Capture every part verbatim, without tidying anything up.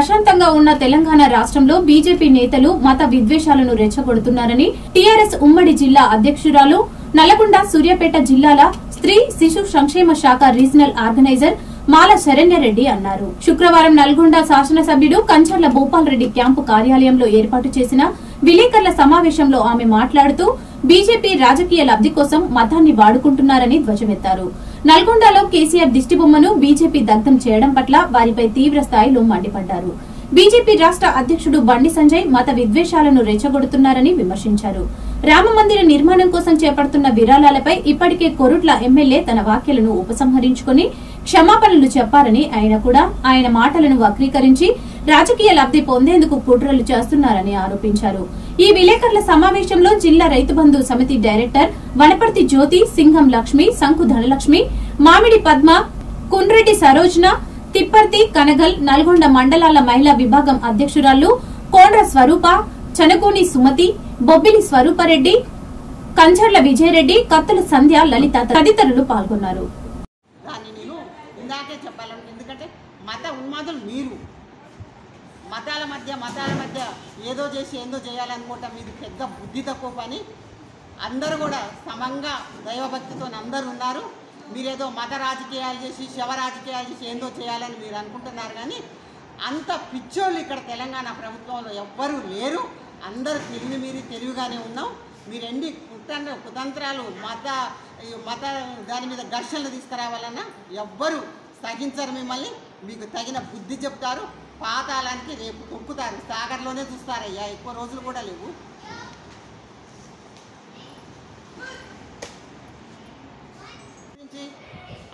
ప్రశాంతంగా ఉన్న తెలంగాణ రాష్ట్రంలో బీజేపీ నేతలు మత విద్వేషాలను రెచ్చగొడుతున్నారని టిఆర్ఎస్ ఉమ్మడి జిల్లా అధ్యక్షురాలు నల్లగొండ సూర్యాపేట జిల్లాల స్త్రీ శిశు సంక్షేమ శాఖ రీజనల్ ఆర్గనైజర్ మాల శరణ్యరెడ్డి అన్నారు. శుక్రవారం నల్గొండ శాసనసభ్యుడు కంచర్ల భూపాల్ రెడ్డి క్యాంపు కార్యాలయంలో ఏర్పాటు చేసిన విలేకరుల సమావేశంలో ఆమె మాట్లాడుతూ బీజేపీ రాజకీయ లబ్ధి కోసం మతాన్ని వాడుకుంటున్నారని ధ్వజమెత్తారు. నల్గొండలో కేసీఆర్ దిష్టిబొమ్మను బీజేపీ దగ్ధం చేయడం పట్ల వారిపై తీవ్ర స్థాయిలో మండిపడ్డారు. బీజేపీ రాష్ట్ర అధ్యక్షుడు బండి సంజయ్ మత విద్వేషాలను రెచ్చగొడుతున్నారని విమర్శించారు. రామమందిర నిర్మాణం కోసం చేపడుతున్న విరాళాలపై ఇప్పటికే కొరుట్ల ఎమ్మెల్యే తన వ్యాఖ్యలను ఉపసంహరించుకుని క్షమాపణలు చెప్పారని ఆయన కూడా ఆయన మాటలను వక్రీకరించి రాజకీయ లబ్ధి పొందేందుకు కుట్రలు చేస్తున్నారని ఆరోపించారు. ఈ విలేకరుల సమావేశంలో జిల్లా రైతు బంధు సమితి డైరెక్టర్ వనపర్తి జ్యోతి, సింగం లక్ష్మి, సంకు ధనలక్ష్మి, మామిడి పద్మ, కుండ్రెడ్డి సరోజన, తిప్పర్తి కనగల్, నల్గొండ మండలాల మహిళా విభాగం అధ్యక్షురాళ్లు కోండ్ర స్వరూప, చనకూని సుమతి, బొబ్బిలి స్వరూపరెడ్డి, కంచర్ల విజయరెడ్డి, కత్తుల సంధ్య, లలిత తదితరులు పాల్గొన్నారు. మతాల మధ్య మతాల మధ్య ఏదో చేసి ఏందో చేయాలనుకోవటం ఇది పెద్ద బుద్ధి తక్కువ పని. అందరూ కూడా సమంగా దైవభక్తితో అందరూ ఉన్నారు. మీరేదో మత రాజకీయాలు చేసి శవ రాజకీయాలు చేసి ఏందో చేయాలని మీరు అనుకుంటున్నారు, కానీ అంత పిచ్చోళ్ళు ఇక్కడ తెలంగాణ ప్రభుత్వంలో ఎవ్వరూ లేరు. అందరూ తెలివి మీరి తెలివిగానే ఉన్నాం. మీరు ఎన్ని కుట్ర కుతంత్రాలు మత మత దాని మీద ఘర్షణలు తీసుకురావాలన్నా ఎవ్వరూ తగ్గించరు. మిమ్మల్ని మీకు తగిన బుద్ధి చెప్తారు. పాతాళానికి రేపు తొక్కుతారు. సాగర్లోనే చూస్తారయ్యా, ఎక్కువ రోజులు కూడా లేవు.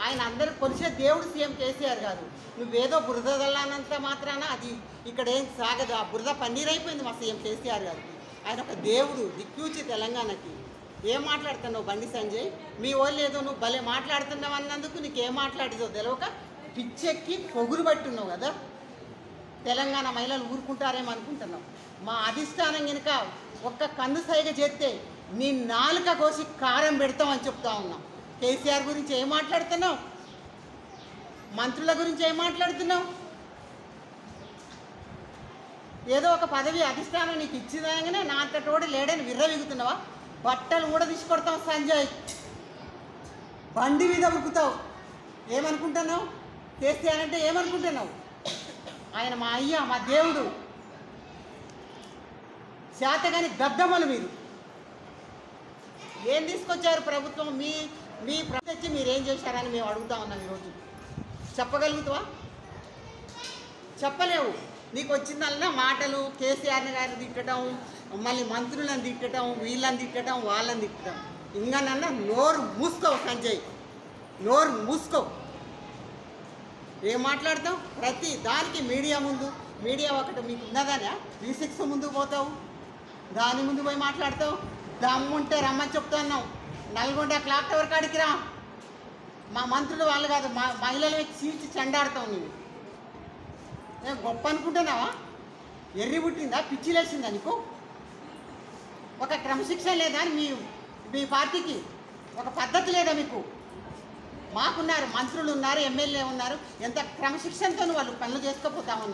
ఆయన అందరూ కొలిసే దేవుడు సీఎం కేసీఆర్ కాదు. నువ్వేదో బురద చల్లానంత మాత్రాన అది ఇక్కడ ఏం సాగదు. ఆ బురద పన్నీర్ అయిపోయింది మా సీఎం కేసీఆర్ గారు. ఆయన ఒక దేవుడు, దిక్యూచి తెలంగాణకి. ఏం మాట్లాడుతున్నావు బండి సంజయ్? మీ వాళ్ళు ఏదో నువ్వు భలే మాట్లాడుతున్నావు అన్నందుకు నీకేం మాట్లాడేదో తెలియక పిచ్చెక్కి పొగురు పట్టున్నావు కదా. తెలంగాణ మహిళలు ఊరుకుంటారేమో అనుకుంటున్నాం. మా అధిష్టానం కనుక ఒక్క కందు సైగ చేస్తే నీ నాలుక కోసి కారం పెడతామని చెప్తా ఉన్నాం. కేసీఆర్ గురించి ఏం మాట్లాడుతున్నావు? మంత్రుల గురించి ఏం మాట్లాడుతున్నావు? ఏదో ఒక పదవి అధిష్టానం నీకు ఇచ్చిదాగానే నా అంతటోడు లేడని విర్రవిగుతున్నావా? బట్టలు కూడా తీసుకొడతావు సంజయ్, బండి మీద ఉరుకుతావు. ఏమనుకుంటున్నావు కేసీఆర్ అంటే? ఏమనుకుంటున్నావు? ఆయన మా అయ్య, మా దేవుడు. శాతగాని దద్దమ్మలు మీరు. ఏం తీసుకొచ్చారు ప్రభుత్వం? మీ మీ ప్రత్యక్ష మీరేం చేశారని మేము అడుగుతా ఉన్నాం. ఈరోజు చెప్పగలుగుతావా? చెప్పలేవు. నీకు వచ్చిందల్లా మాటలు. కేసీఆర్ గారిని తిట్టడం, మళ్ళీ మంత్రులను తిట్టడం, వీళ్ళని తిట్టడం, వాళ్ళని తిట్టడం. ఇంకా నన్న నోరు మూసుకోవు సంజయ్, నోరు మూసుకోవు. ఏం మాట్లాడతావు? ప్రతి దానికి మీడియా ముందు, మీడియా ఒకటి మీకు ఉన్నదానా? త్రీ సిక్స్ ముందు పోతావు, దాని ముందు పోయి మాట్లాడతావు. దమ్ముంటే రమ్మని చెప్తున్నావు. నల్గొండ క్లాక్ టవర్ కాడికి రా. మా మంత్రులు వాళ్ళు కాదు, మా మహిళలు చీల్చి చెండాడతావు. నువ్వు నేను గొప్ప అనుకుంటున్నావా? ఎర్రి పుట్టిందా? పిచ్చి లేచిందా నీకు? ఒక క్రమశిక్షణ లేదా మీ మీ పార్టీకి? ఒక పద్ధతి లేదా మీకు? మాకున్నారు మంత్రులు, ఉన్నారు ఎమ్మెల్యే ఉన్నారు. ఎంత క్రమశిక్షణతో వాళ్ళు పనులు చేసుకోపోతా ఉన్నారు.